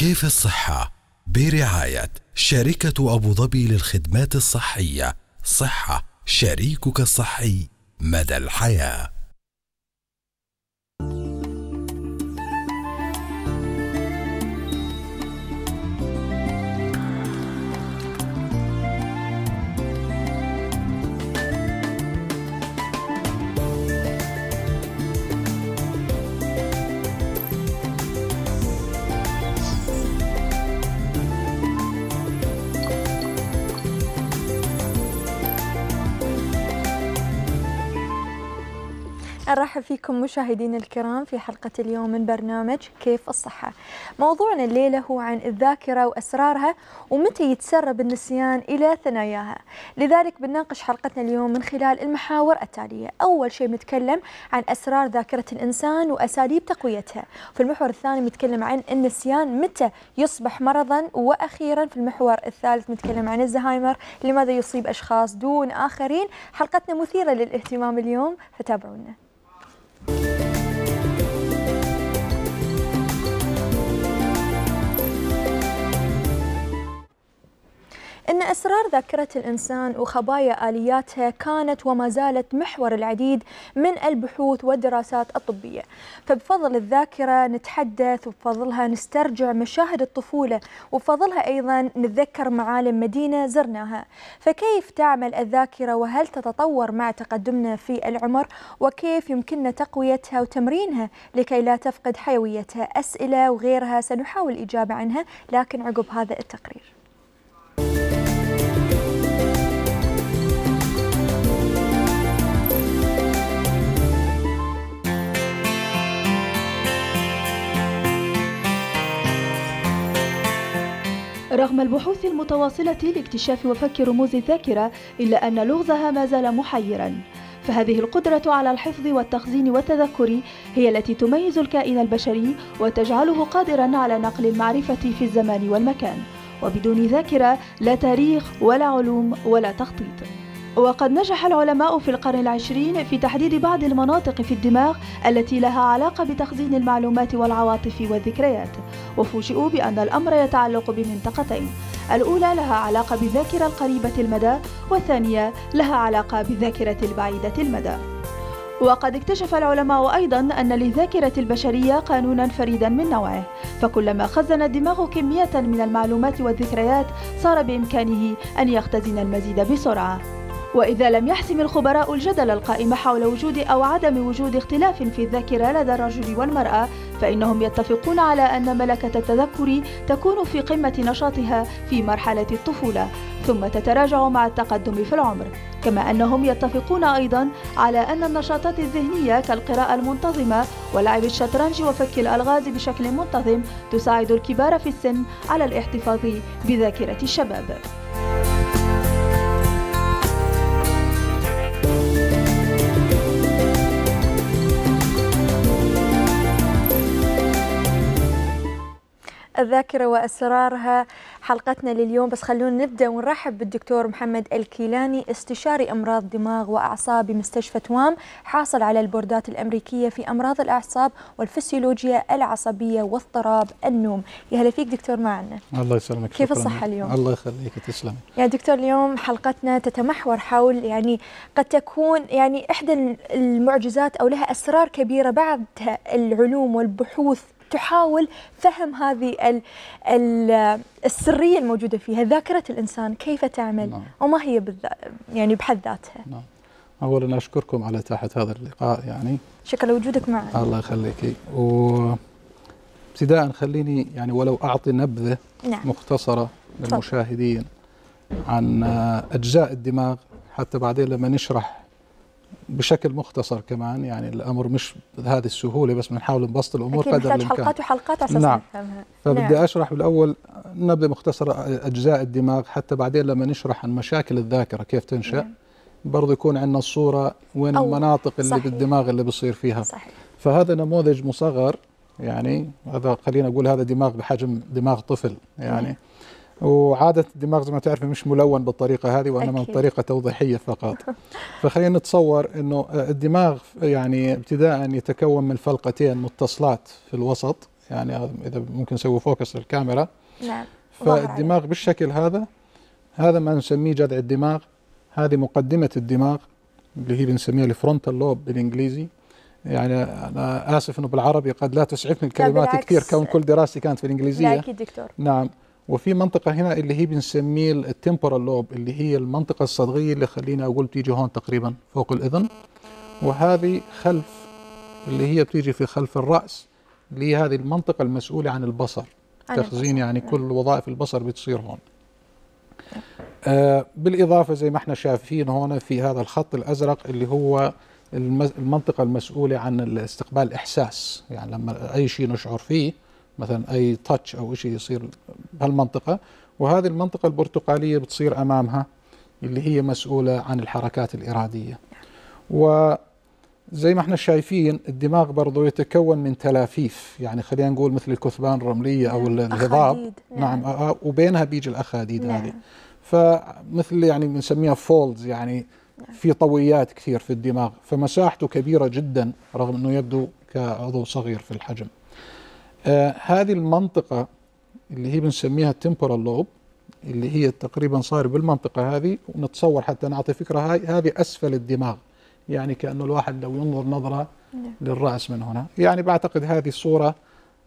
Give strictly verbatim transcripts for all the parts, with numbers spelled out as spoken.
كيف الصحة؟ برعاية شركة أبو ظبي للخدمات الصحية. صحة، شريكك الصحي مدى الحياة. أرحب فيكم مشاهدين الكرام في حلقة اليوم من برنامج كيف الصحة. موضوعنا الليلة هو عن الذاكرة وأسرارها ومتى يتسرب النسيان إلى ثناياها، لذلك بنناقش حلقتنا اليوم من خلال المحاور التالية. أول شيء بنتكلم عن أسرار ذاكرة الإنسان وأساليب تقويتها. في المحور الثاني بنتكلم عن النسيان متى يصبح مرضا، وأخيرا في المحور الثالث بنتكلم عن الزهايمر، لماذا يصيب أشخاص دون آخرين. حلقتنا مثيرة للاهتمام اليوم فتابعونا. إن أسرار ذاكرة الإنسان وخبايا آلياتها كانت وما زالت محور العديد من البحوث والدراسات الطبية، فبفضل الذاكرة نتحدث وبفضلها نسترجع مشاهد الطفولة وبفضلها أيضا نتذكر معالم مدينة زرناها. فكيف تعمل الذاكرة وهل تتطور مع تقدمنا في العمر، وكيف يمكننا تقويتها وتمرينها لكي لا تفقد حيويتها؟ أسئلة وغيرها سنحاول الإجابة عنها لكن عقب هذا التقرير. رغم البحوث المتواصلة لاكتشاف وفك رموز الذاكرة إلا أن لغزها ما زال محيرا، فهذه القدرة على الحفظ والتخزين والتذكر هي التي تميز الكائن البشري وتجعله قادرا على نقل المعرفة في الزمان والمكان، وبدون ذاكرة لا تاريخ ولا علوم ولا تخطيط. وقد نجح العلماء في القرن العشرين في تحديد بعض المناطق في الدماغ التي لها علاقة بتخزين المعلومات والعواطف والذكريات، وفوجئوا بأن الأمر يتعلق بمنطقتين، الأولى لها علاقة بالذاكرة القريبة المدى والثانية لها علاقة بالذاكرة البعيدة المدى. وقد اكتشف العلماء أيضاً أن للذاكرة البشرية قانوناً فريداً من نوعه، فكلما خزن الدماغ كمية من المعلومات والذكريات صار بإمكانه أن يختزن المزيد بسرعة. وإذا لم يحسم الخبراء الجدل القائم حول وجود أو عدم وجود اختلاف في الذاكرة لدى الرجل والمرأة، فإنهم يتفقون على أن ملكة التذكر تكون في قمة نشاطها في مرحلة الطفولة ثم تتراجع مع التقدم في العمر، كما أنهم يتفقون أيضاً على أن النشاطات الذهنية كالقراءة المنتظمة ولعب الشطرنج وفك الألغاز بشكل منتظم تساعد الكبار في السن على الاحتفاظ بذاكرة الشباب. الذاكرة وأسرارها حلقتنا لليوم، بس خلونا نبدأ ونرحب بالدكتور محمد الكيلاني، استشاري أمراض دماغ وأعصاب بمستشفى توام، حاصل على البوردات الأمريكية في أمراض الأعصاب والفسيولوجيا العصبية واضطراب النوم. يا هلا فيك دكتور معنا. الله يسلمك. كيف الصحة اليوم؟ الله يخليك تسلمي. يا دكتور اليوم حلقتنا تتمحور حول يعني قد تكون يعني إحدى المعجزات أو لها أسرار كبيرة بعدها العلوم والبحوث تحاول فهم هذه ال ال السرية الموجودة فيها، ذاكرة الإنسان كيف تعمل؟ نعم. وما هي يعني بحد ذاتها. نعم. أولاً أشكركم على إتاحة هذا اللقاء، يعني شكرا وجودك معنا. الله يخليكي. وابتداءً خليني يعني ولو أعطي نبذة نعم. مختصرة للمشاهدين عن أجزاء الدماغ، حتى بعدين لما نشرح بشكل مختصر كمان، يعني الامر مش بهذه السهوله بس بنحاول نبسط الامور قدر الامكان. نحتاج حلقات وحلقات عشان نعم. نفهمها. فبدي نعم. اشرح بالاول نبذه مختصره اجزاء الدماغ، حتى بعدين لما نشرح عن مشاكل الذاكره كيف تنشا نعم. برضه يكون عندنا الصوره وين المناطق اللي صحيح. بالدماغ اللي بصير فيها. صحيح. فهذا نموذج مصغر، يعني هذا خلينا نقول هذا دماغ بحجم دماغ طفل يعني مم. وعادة الدماغ زي ما تعرفي مش ملون بالطريقة هذه، وإنما بطريقة توضيحية فقط. فخلينا نتصور إنه الدماغ يعني ابتداءً يتكون من فلقتين متصلات في الوسط يعني اذا ممكن نسوي فوكس للكاميرا. نعم. فالدماغ بالشكل هذا، هذا ما نسميه جذع الدماغ، هذه مقدمه الدماغ اللي هي بنسميها الفرونتال لوب بالانجليزي. يعني انا اسف انه بالعربي قد لا تسعفني الكلمات كثير كون كل دراستي كانت في الانجليزيه. لا اكيد دكتور. نعم. وفي منطقه هنا اللي هي بنسميه التمبورال لوب، اللي هي المنطقه الصدغيه اللي خلينا اقول بتيجي هون تقريبا فوق الاذن، وهذه خلف اللي هي بتيجي في خلف الراس، اللي هي هذه المنطقه المسؤوله عن البصر، تخزين يعني كل وظائف البصر بتصير هون. آه بالاضافه زي ما احنا شايفين هون في هذا الخط الازرق اللي هو المنطقه المسؤوله عن استقبال الاحساس، يعني لما اي شيء نشعر فيه مثلا اي تاتش او شيء يصير بهالمنطقه، وهذه المنطقه البرتقاليه بتصير امامها اللي هي مسؤوله عن الحركات الاراديه. وزي ما احنا شايفين الدماغ برضه يتكون من تلافيف، يعني خلينا نقول مثل الكثبان الرمليه او الهضاب. نعم. نعم. وبينها بيجي الاخاديد. نعم. هذه فمثل يعني بنسميها فولدز، يعني في طويات كثير في الدماغ، فمساحته كبيرة جدا رغم أنه يبدو كعضو صغير في الحجم. آه هذه المنطقة اللي هي بنسميها التمبورال لوب، اللي هي تقريبا صار بالمنطقة هذه، ونتصور حتى نعطي فكرة هاي هذه أسفل الدماغ، يعني كأنه الواحد لو ينظر نظرة للرأس من هنا. يعني بعتقد هذه الصورة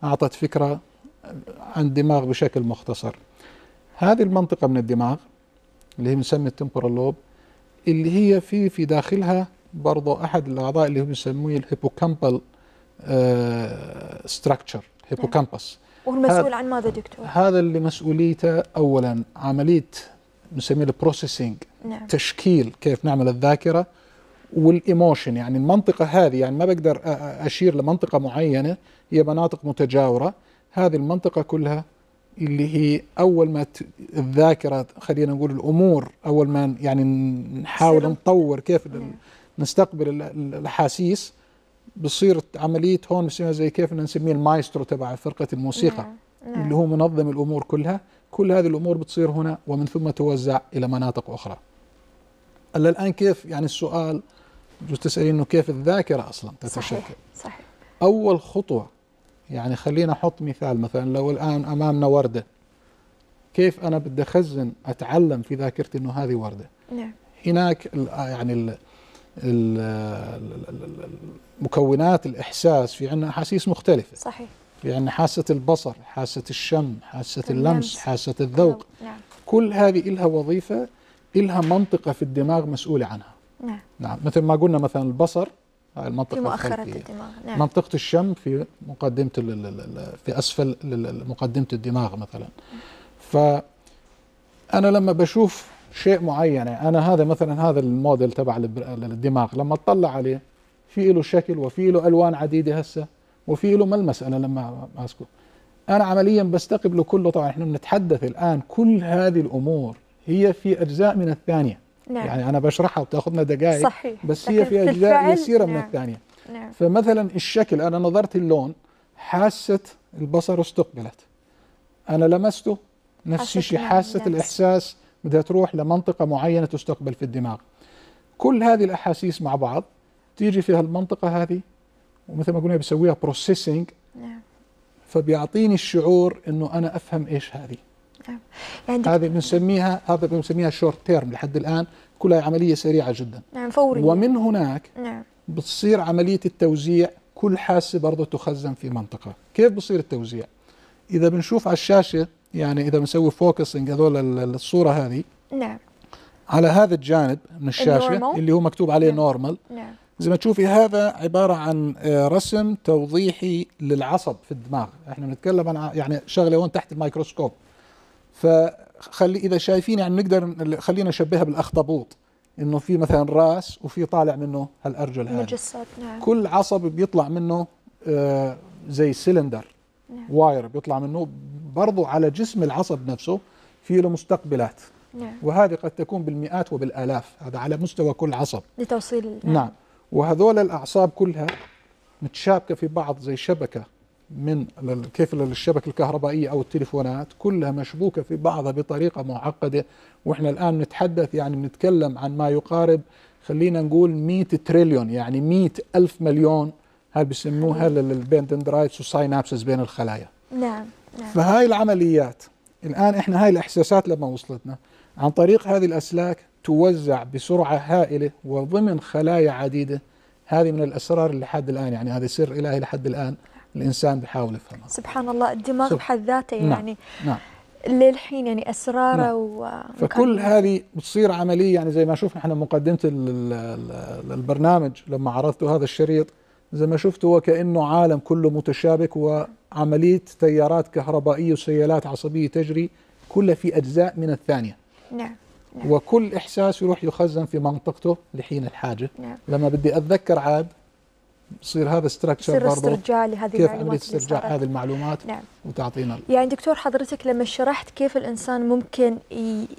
أعطت فكرة عن الدماغ بشكل مختصر. هذه المنطقة من الدماغ اللي هي بنسميها التمبورال لوب، اللي هي في في داخلها برضه احد الاعضاء اللي هو بيسموه الهيبوكامبل آه ستراكشر، هيبوكامبس. وهو المسؤول عن ماذا دكتور؟ هذا اللي مسؤوليته اولا عمليه بنسميه البروسيسنج، تشكيل كيف نعمل الذاكره والايموشن. يعني المنطقه هذه يعني ما بقدر اشير لمنطقه معينه، هي مناطق متجاوره. هذه المنطقه كلها اللي هي أول ما الذاكرة، خلينا نقول الأمور أول ما يعني نحاول نطور كيف نستقبل الأحاسيس، بصير عملية هون بنسميها زي كيف نسميه المايسترو تبع فرقة الموسيقى. نعم. اللي هو منظم الأمور كلها، كل هذه الأمور بتصير هنا ومن ثم توزع إلى مناطق أخرى. ألا الآن كيف يعني السؤال بجوز تسألين إنه كيف الذاكرة أصلا تتشكل؟ صحيح. صحيح. أول خطوة يعني خلينا نحط مثال، مثلا لو الآن أمامنا وردة، كيف أنا بدي أخزن أتعلم في ذاكرتي إنه هذه وردة. نعم. هناك يعني ال ال ال مكونات الإحساس، في عندنا أحاسيس مختلفة. صحيح. في عندنا حاسة البصر، حاسة الشم، حاسة اللمس، حاسة الذوق. نعم. كل هذه إلها وظيفة، إلها منطقة في الدماغ مسؤولة عنها. نعم. نعم. مثل ما قلنا مثلا البصر المنطقة في مؤخرة الدماغ. نعم. منطقة الشم في مقدمة في أسفل مقدمة الدماغ مثلا. فأنا لما بشوف شيء معين، أنا هذا مثلا هذا الموديل تبع الدماغ لما أطلع عليه في له شكل وفي له ألوان عديدة هسه وفي له ملمس. أنا لما أسكت أنا عمليا بستقبله كله. طبعا إحنا بنتحدث الآن كل هذه الأمور هي في أجزاء من الثانية. نعم. يعني أنا بشرحها وتأخذنا دقائق. صحيح. بس هي في أجزاء يسيرة. نعم. من الثانية. نعم. فمثلا الشكل، أنا نظرت اللون، حاسة البصر استقبلت، أنا لمسته نفس الشيء، حاسة الإحساس بدها تروح لمنطقة معينة تستقبل في الدماغ. كل هذه الأحاسيس مع بعض تيجي في هالمنطقة هذه، ومثل ما قلنا بسويها بروسيسنج. نعم. فبيعطيني الشعور إنه أنا أفهم إيش هذه. يعني هذه بنسميها هذا بنسميها شورت تيرم، لحد الآن كلها عملية سريعة جدا. نعم. فورية. ومن هناك. نعم. بتصير عملية التوزيع، كل حاسة برضه تخزن في منطقة. كيف بصير التوزيع؟ إذا بنشوف على الشاشة، يعني إذا بنسوي فوكسنج هذول الصورة هذه. نعم. على هذا الجانب من الشاشة اللي هو مكتوب عليه نورمال. نعم. زي ما تشوفي هذا عبارة عن رسم توضيحي للعصب في الدماغ. احنا بنتكلم عن يعني شغلة هون تحت الميكروسكوب. فخلي إذا شايفين يعني نقدر خلينا نشبهها بالأخطبوط، إنه في مثلا راس وفي طالع منه هالأرجل هذه. نعم. كل عصب بيطلع منه آه زي سلندر. نعم. واير بيطلع منه برضه. على جسم العصب نفسه في له مستقبلات. نعم. وهذه قد تكون بالمئات وبالآلاف، هذا على مستوى كل عصب لتوصيل. نعم. نعم. وهذول الأعصاب كلها متشابكة في بعض زي شبكة، من كيف الشبكة الكهربائية أو التليفونات كلها مشبوكة في بعضها بطريقة معقدة. وإحنا الآن نتحدث يعني بنتكلم عن ما يقارب خلينا نقول مئة تريليون، يعني مئة ألف مليون هاي بسموها البندندرايتس والساينابسز بين الخلايا. نعم نعم. فهاي العمليات الآن إحنا هاي الإحساسات لما وصلتنا عن طريق هذه الأسلاك توزع بسرعة هائلة وضمن خلايا عديدة. هذه من الأسرار اللي لحد الآن، يعني هذا سر إلهي لحد الآن الإنسان بحاول يفهمها. سبحان الله، الدماغ بحد ذاته يعني نعم للحين يعني أسراره نعم. و... فكل هذه بتصير عملية، يعني زي ما شفنا احنا مقدمة البرنامج لما عرضت هذا الشريط، زي ما شفت هو كأنه عالم كله متشابك وعملية تيارات كهربائية وسيالات عصبية تجري كلها في أجزاء من الثانية. نعم. نعم. وكل إحساس يروح يخزن في منطقته لحين الحاجة. نعم. لما بدي أتذكر عاد يصير هذا ستراكشر برضه، يصير استرجاع لهذه كيف المعلومات، كيف استرجاع هذه المعلومات. نعم. وتعطينا يعني دكتور حضرتك لما شرحت كيف الإنسان ممكن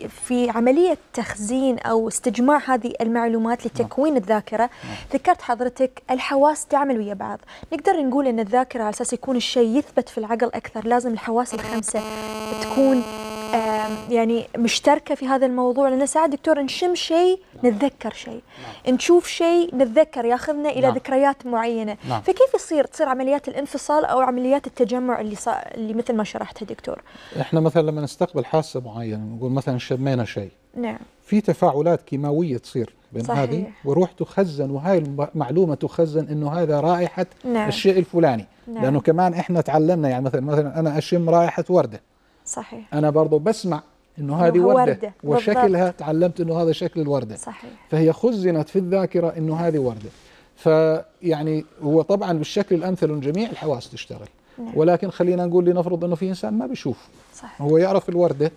في عملية تخزين أو استجماع هذه المعلومات لتكوين نعم. الذاكرة نعم. ذكرت حضرتك الحواس تعمل ويا بعض. نقدر نقول أن الذاكرة على أساس يكون الشيء يثبت في العقل أكثر لازم الحواس الخمسة تكون يعني مشتركة في هذا الموضوع، لأن ساعات دكتور نشم شيء نتذكر شيء، نعم. نشوف شيء نتذكر، ياخذنا إلى نعم. ذكريات معينة. نعم. فكيف يصير تصير عمليات الانفصال أو عمليات التجمع اللي صار اللي مثل ما شرحتها دكتور؟ احنا مثلا لما نستقبل حاسة معينة نقول مثلا شمينا شيء. نعم. في تفاعلات كيماوية تصير بين هذه وروح تخزن، وهاي المعلومة تخزن إنه هذا رائحة نعم. الشيء الفلاني، نعم. لأنه كمان احنا تعلمنا يعني مثلا مثلا أنا أشم رائحة وردة. صحيح. أنا برضو بسمع إنه هذه وردة, وردة وشكلها تعلمت إنه هذا شكل الوردة. صحيح. فهي خزنت في الذاكرة إنه هذه وردة. فيعني هو طبعا بالشكل الأمثل للجميع الحواس تشتغل. نعم. ولكن خلينا نقول لنفرض إنه في إنسان ما بيشوف. صحيح. هو يعرف الوردة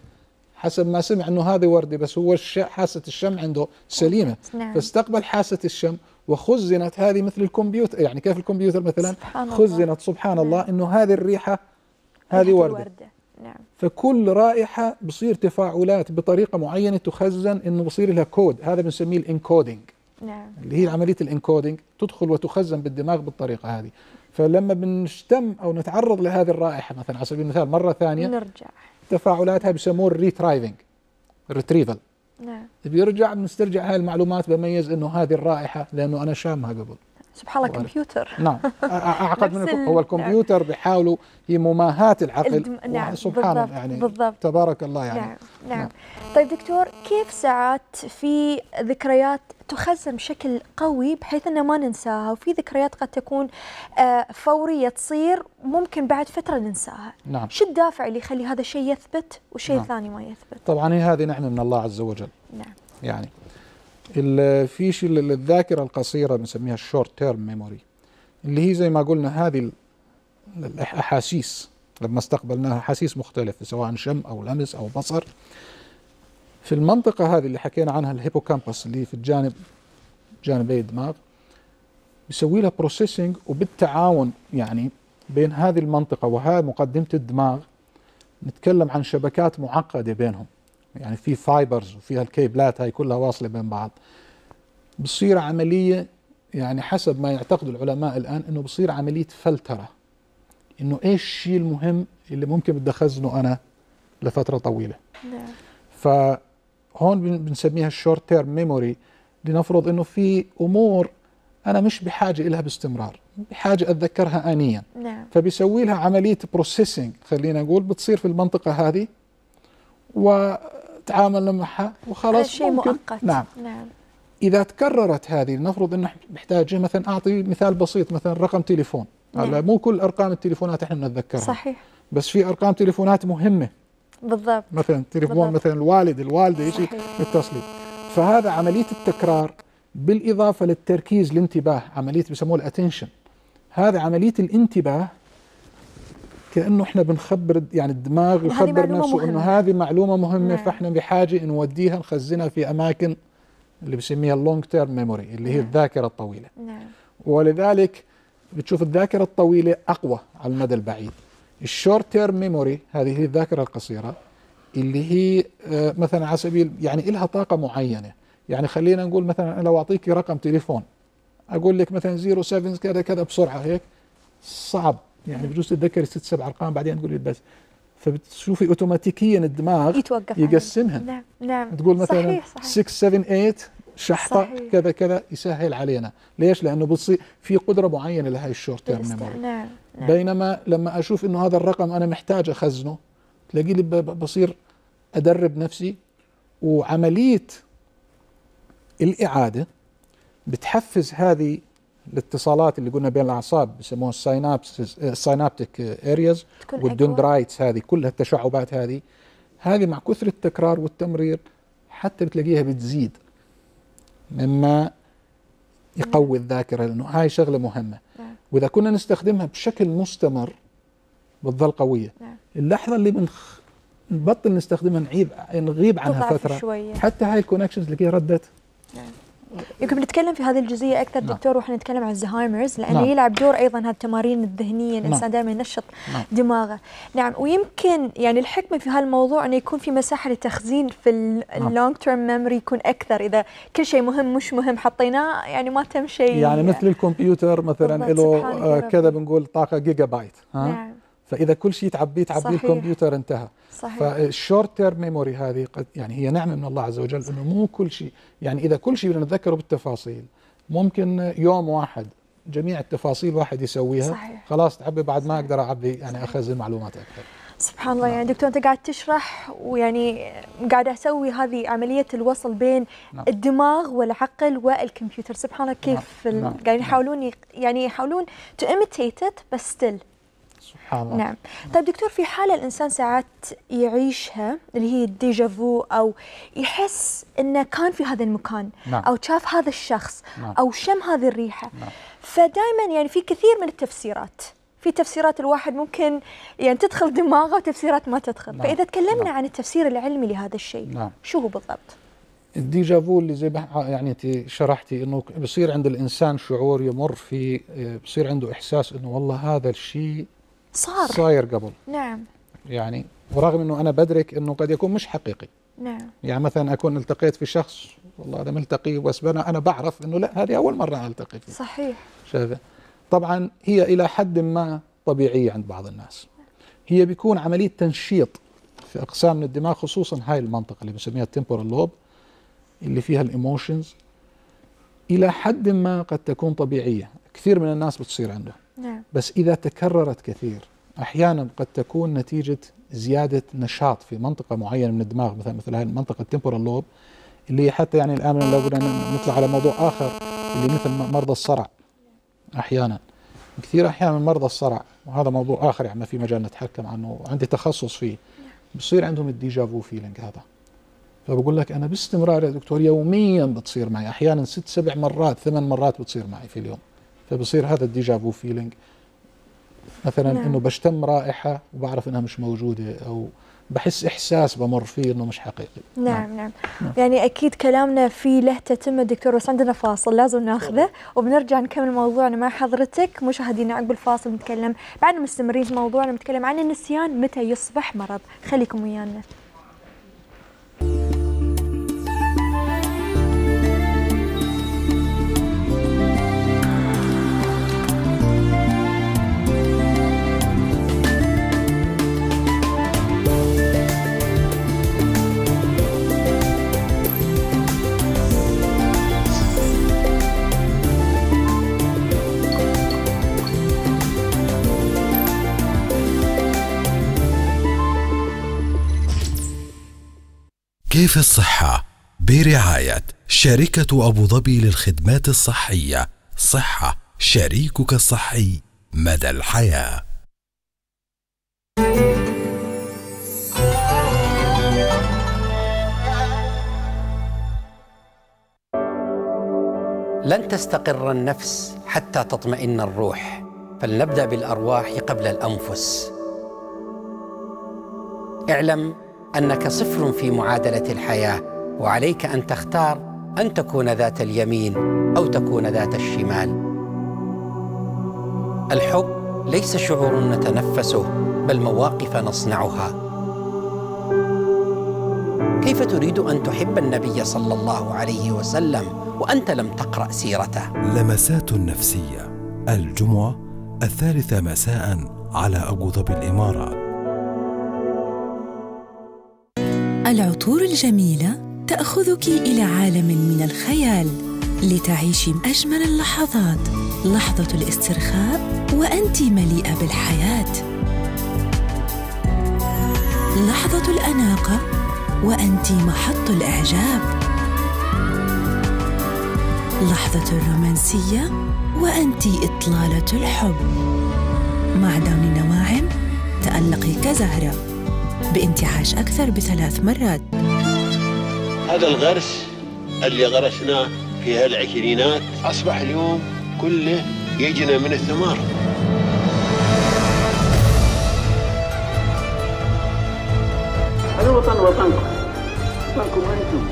حسب ما سمع إنه هذه وردة، بس هو الش... حاسة الشم عنده سليمة. نعم. فاستقبل حاسة الشم وخزنت هذه مثل الكمبيوتر، يعني كيف الكمبيوتر مثلا سبحان خزنت الله. سبحان الله نعم. إنه هذه الريحة هذه وردة. وردة. نعم. فكل رائحة بصير تفاعلات بطريقة معينة تخزن إنه بصير لها كود، هذا بنسميه الإنكودينج. نعم. اللي هي عملية الإنكودينج تدخل وتخزن بالدماغ بالطريقة هذه. فلما بنشتم أو نتعرض لهذه الرائحة مثلا على سبيل المثال مرة ثانية نرجع تفاعلاتها بسموه الريتريفنغ الريتريفال. نعم. بيرجع بنسترجع هاي المعلومات، بميز إنه هذه الرائحة لأنه أنا شامها قبل. سبحان الله كمبيوتر. نعم اعقد من الكم... هو الكمبيوتر نعم. بيحاولوا هي مماهات العقل الدم... نعم سبحان يعني بالضبط. تبارك الله يعني نعم. نعم. نعم. طيب دكتور، كيف ساعات في ذكريات تخزن بشكل قوي بحيث انه ما ننساها، وفي ذكريات قد تكون فوريه تصير ممكن بعد فتره ننساها؟ نعم. شو الدافع اللي يخلي هذا الشيء يثبت والشيء نعم. الثاني ما يثبت؟ طبعا هي هذه نعمه من الله عز وجل. نعم. يعني في شيء الذاكرة القصيرة بنسميها الشورت تيرم ميموري، اللي هي زي ما قلنا هذه الأحاسيس لما استقبلناها أحاسيس مختلفة سواء شم أو لمس أو بصر. في المنطقة هذه اللي حكينا عنها الهيبوكامبس اللي في الجانب جانبي الدماغ بيسوي لها بروسيسنج، وبالتعاون يعني بين هذه المنطقة وهذه مقدمة الدماغ نتكلم عن شبكات معقدة بينهم، يعني في فايبرز وفيها الكيبلات هاي كلها واصله بين بعض. بصير عمليه يعني حسب ما يعتقد العلماء الان انه بصير عمليه فلتره، انه ايش الشيء المهم اللي ممكن بدي اخزنه انا لفتره طويله. نعم. فهون بنسميها الشورت تيرم ميموري. لنفرض انه في امور انا مش بحاجه لها باستمرار، بحاجه اتذكرها انيا. نعم. فبيسوي لها عمليه بروسيسنج خلينا نقول، بتصير في المنطقه هذه وتعامل معها وخلاص. شيء مؤقت. نعم. نعم. إذا تكررت هذه نفرض إنه محتاجين مثلا، أعطي مثال بسيط مثلا رقم تليفون. نعم. مو كل أرقام التليفونات إحنا نتذكرها. صحيح. بس في أرقام تليفونات مهمة. بالضبط. مثلا تليفون بالضبط. مثلا الوالد الوالدة شيء بالتصليح. فهذا عملية التكرار بالإضافة للتركيز الانتباه، عملية بيسموها الاتنشن. هذا عملية الانتباه كأنه احنا بنخبر يعني الدماغ يخبر نفسه انه هذه معلومه مهمه. نعم. فاحنا بحاجه نوديها نخزنها في اماكن اللي بسميها اللونج تيرم ميموري اللي هي نعم. الذاكره الطويله. نعم. ولذلك بتشوف الذاكره الطويله اقوى على المدى البعيد. الشورت تيرم ميموري هذه هي الذاكره القصيره اللي هي مثلا على سبيل يعني لها طاقه معينه، يعني خلينا نقول مثلا لو اعطيك رقم تليفون اقول لك مثلا صفر سبعة كذا كذا بسرعه هيك صعب، يعني بجوز تتذكري ست سبع ارقام بعدين تقولي بس. فبتشوفي اوتوماتيكيا الدماغ يتوقف يقسمها. نعم نعم. تقول مثلا صحيح صحيح. ستة سبعة ثمانية شحطه صحيح. كذا كذا يسهل علينا. ليش؟ لانه بصي في قدره معينه لهي الشورت تيرم ميموري. نعم. نعم. بينما لما اشوف انه هذا الرقم انا محتاج اخزنه تلاقي لي بصير ادرب نفسي، وعمليه الاعاده بتحفز هذه الاتصالات اللي قلنا بين الاعصاب بسموها الساينابس الساينابتيك ارياز والدندرايتس، هذه كلها التشعبات هذه هذه مع كثر التكرار والتمرير حتى بتلاقيها بتزيد مما يقوي الذاكره، لانه هاي شغله مهمه. واذا كنا نستخدمها بشكل مستمر بتظل قويه. اللحظه اللي بنخ... نبطل نستخدمها نعيب نغيب عنها فتره شوية. حتى هاي الكونكشنز تلاقيها ردت. يمكن نتكلم في هذه الجزئيه اكثر نعم. دكتور، واحنا نتكلم عن الزهايمرز لانه نعم. يلعب دور ايضا هالتمارين الذهنيه، الانسان نعم. دائما ينشط نعم. دماغه. نعم. ويمكن يعني الحكمه في هالموضوع انه يكون في مساحه للتخزين في اللونج تيرم ميموري يكون اكثر. اذا كل شيء مهم مش مهم حطيناه يعني ما تم شيء، يعني مثل الكمبيوتر مثلا له كذا بنقول طاقه جيجا بايت ها نعم. فاذا كل شيء تعبيه تعبيه الكمبيوتر انتهى. صحيح. فالشورت تيرم ميموري هذه قد يعني هي نعمه من الله عز وجل انه مو كل شيء، يعني اذا كل شيء بدنا نتذكره بالتفاصيل ممكن يوم واحد جميع التفاصيل واحد يسويها. صحيح. خلاص تعبي بعد ما اقدر اعبي يعني اخزن معلومات اكثر. سبحان الله. يعني دكتور انت قاعد تشرح ويعني قاعد اسوي هذه عمليه الوصل بين نعم. الدماغ والعقل والكمبيوتر. سبحان الله كيف نعم. ال... قاعدين يحاولون يعني يحاولون تو ايميتيت ات بس ستيل. نعم. نعم. طيب دكتور، في حالة الإنسان ساعات يعيشها اللي هي الديجافو أو يحس أنه كان في هذا المكان نعم. أو شاف هذا الشخص نعم. أو شم هذه الريحة نعم. فدائما يعني في كثير من التفسيرات، في تفسيرات الواحد ممكن يعني تدخل دماغه وتفسيرات ما تدخل نعم. فإذا تكلمنا نعم. عن التفسير العلمي لهذا الشيء نعم. شو هو بالضبط؟ الديجافو اللي زي ما يعني انت شرحتي انه بصير عند الإنسان شعور يمر فيه، بصير عنده إحساس انه والله هذا الشيء صار صاير قبل نعم يعني، ورغم انه انا بدرك انه قد يكون مش حقيقي نعم. يعني مثلا اكون التقيت في شخص والله هذا ملتقي بس انا انا بعرف انه لا هذه اول مره التقي فيه. صحيح. شايفه؟ طبعا هي الى حد ما طبيعيه عند بعض الناس، هي بيكون عمليه تنشيط في اقسام من الدماغ خصوصا هاي المنطقه اللي بنسميها التمبورال لوب اللي فيها الايموشنز، الى حد ما قد تكون طبيعيه، كثير من الناس بتصير عنده نعم. بس إذا تكررت كثير أحيانا قد تكون نتيجة زيادة نشاط في منطقة معينة من الدماغ، مثلا مثل هذه المنطقة التمبورال لوب اللي حتى يعني الآن لو بدنا نطلع على موضوع آخر اللي مثل مرضى الصرع، أحيانا كثير أحيانا من مرضى الصرع، وهذا موضوع آخر يعني ما في مجال نتحكم عنه وعندي تخصص فيه، بصير عندهم الديجافو فيلينج هذا. فبقول لك أنا باستمرار يا دكتور يوميا بتصير معي، أحيانا ست سبع مرات ثمان مرات بتصير معي في اليوم. فبصير هذا الديجافو فيلينج مثلا نعم. انه بشتم رائحه وبعرف انها مش موجوده، او بحس احساس بمر فيه انه مش حقيقي. نعم نعم, نعم. يعني اكيد كلامنا فيه له تتمه دكتور، بس عندنا فاصل لازم ناخذه وبنرجع نكمل موضوعنا مع حضرتك مشاهدينا عقب الفاصل. بنتكلم بعدنا مستمرين في موضوعنا، بنتكلم عن النسيان متى يصبح مرض. خليكم ويانا. كيف الصحة برعاية شركة أبو ظبي للخدمات الصحية. صحة شريكك الصحي مدى الحياة. لن تستقر النفس حتى تطمئن الروح، فلنبدأ بالأرواح قبل الأنفس. اعلم أنك صفر في معادلة الحياة، وعليك أن تختار أن تكون ذات اليمين أو تكون ذات الشمال. الحب ليس شعور نتنفسه، بل مواقف نصنعها. كيف تريد أن تحب النبي صلى الله عليه وسلم وأنت لم تقرأ سيرته؟ لمسات نفسية، الجمعة الثالثة مساء على أبو ظبي الإمارات. العطور الجميلة تأخذك إلى عالم من الخيال لتعيشي أجمل اللحظات، لحظة الاسترخاء وأنت مليئة بالحياة، لحظة الأناقة وأنت محط الإعجاب، لحظة الرومانسية وأنت إطلالة الحب. مع دون النواعم تألقي كزهرة بانتعاش أكثر بثلاث مرات. هذا الغرس اللي غرسناه في هالعشرينات أصبح اليوم كله يجينا من الثمار. الوطن وطنكم، وطنكم أنتم.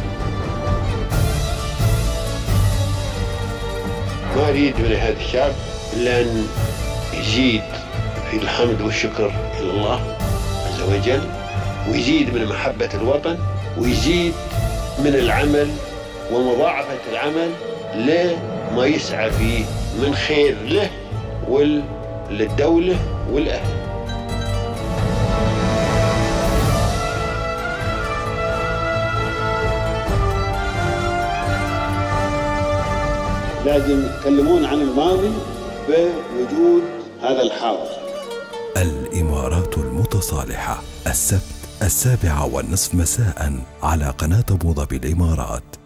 ما أريد من هذا الشعب إلا أن يزيد في الحمد والشكر لله عز وجل، ويزيد من محبة الوطن، ويزيد من العمل ومضاعفة العمل لما يسعى فيه من خير له وللدولة والأهل. لازم يتكلمون عن الماضي بوجود هذا الحاضر. الإمارات المتصالحة، السبت السابعة والنصف مساء على قناة أبوظبي الإمارات.